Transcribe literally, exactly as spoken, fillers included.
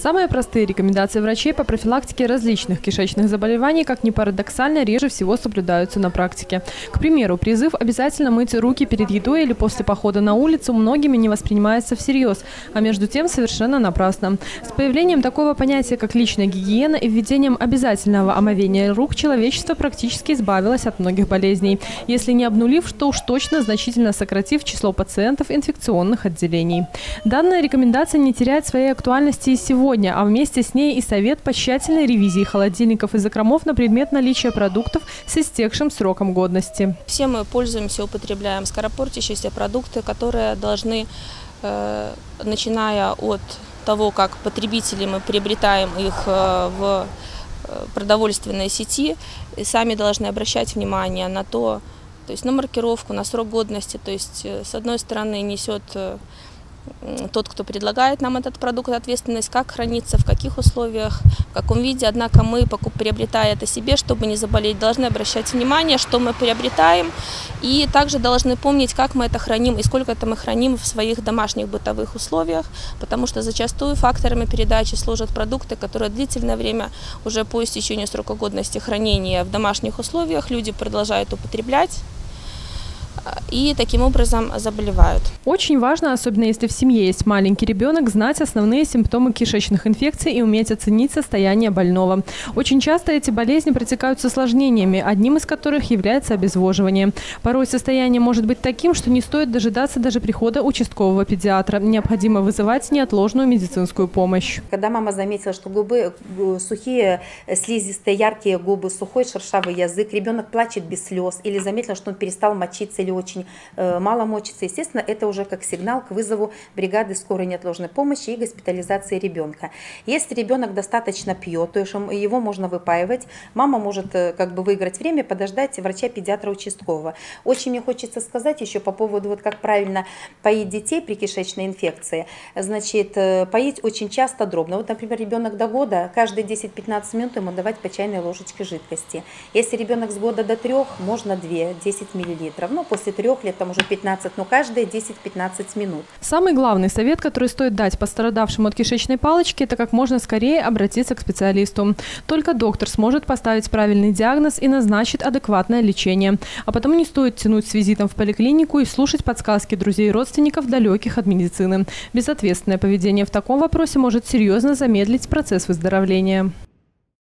Самые простые рекомендации врачей по профилактике различных кишечных заболеваний, как ни парадоксально, реже всего соблюдаются на практике. К примеру, призыв обязательно мыть руки перед едой или после похода на улицу многими не воспринимается всерьез, а между тем совершенно напрасно. С появлением такого понятия, как личная гигиена, и введением обязательного омовения рук человечество практически избавилось от многих болезней, если не обнулив, то уж точно значительно сократив число пациентов инфекционных отделений. Данная рекомендация не теряет своей актуальности и сегодня, а вместе с ней и совет по тщательной ревизии холодильников и закромов на предмет наличия продуктов с истекшим сроком годности. Все мы пользуемся, употребляем скоропортящиеся продукты, которые должны, э, начиная от того, как потребители мы приобретаем их э, в продовольственной сети, и сами должны обращать внимание на то, то есть на маркировку, на срок годности. То есть, с одной стороны, несет тот, кто предлагает нам этот продукт, ответственность, как хранится, в каких условиях, в каком виде. Однако мы, приобретая это себе, чтобы не заболеть, должны обращать внимание, что мы приобретаем. И также должны помнить, как мы это храним и сколько это мы храним в своих домашних бытовых условиях. Потому что зачастую факторами передачи служат продукты, которые длительное время уже по истечению срока годности хранения в домашних условиях люди продолжают употреблять. И таким образом заболевают. Очень важно, особенно если в семье есть маленький ребенок, знать основные симптомы кишечных инфекций и уметь оценить состояние больного. Очень часто эти болезни протекают с осложнениями, одним из которых является обезвоживание. Порой состояние может быть таким, что не стоит дожидаться даже прихода участкового педиатра. Необходимо вызывать неотложную медицинскую помощь. Когда мама заметила, что губы сухие, слизистые, яркие губы, сухой шершавый язык, ребенок плачет без слез, или заметила, что он перестал мочиться или очень мало мочится, естественно, это уже как сигнал к вызову бригады скорой неотложной помощи и госпитализации ребенка. Если ребенок достаточно пьет, то есть его можно выпаивать, мама может как бы выиграть время, подождать врача-педиатра участкового. Очень мне хочется сказать еще по поводу, вот как правильно поить детей при кишечной инфекции. Значит, поить очень часто дробно. Вот, например, ребенок до года, каждые десять-пятнадцать минут ему давать по чайной ложечке жидкости. Если ребенок с года до трех, можно две, десять миллилитров. Ну, после трех лет там уже пятнадцать, но каждые десять-пятнадцать минут. Самый главный совет, который стоит дать пострадавшему от кишечной палочки, это как можно скорее обратиться к специалисту. Только доктор сможет поставить правильный диагноз и назначит адекватное лечение. А потому не стоит тянуть с визитом в поликлинику и слушать подсказки друзей и родственников, далеких от медицины. Безответственное поведение в таком вопросе может серьезно замедлить процесс выздоровления.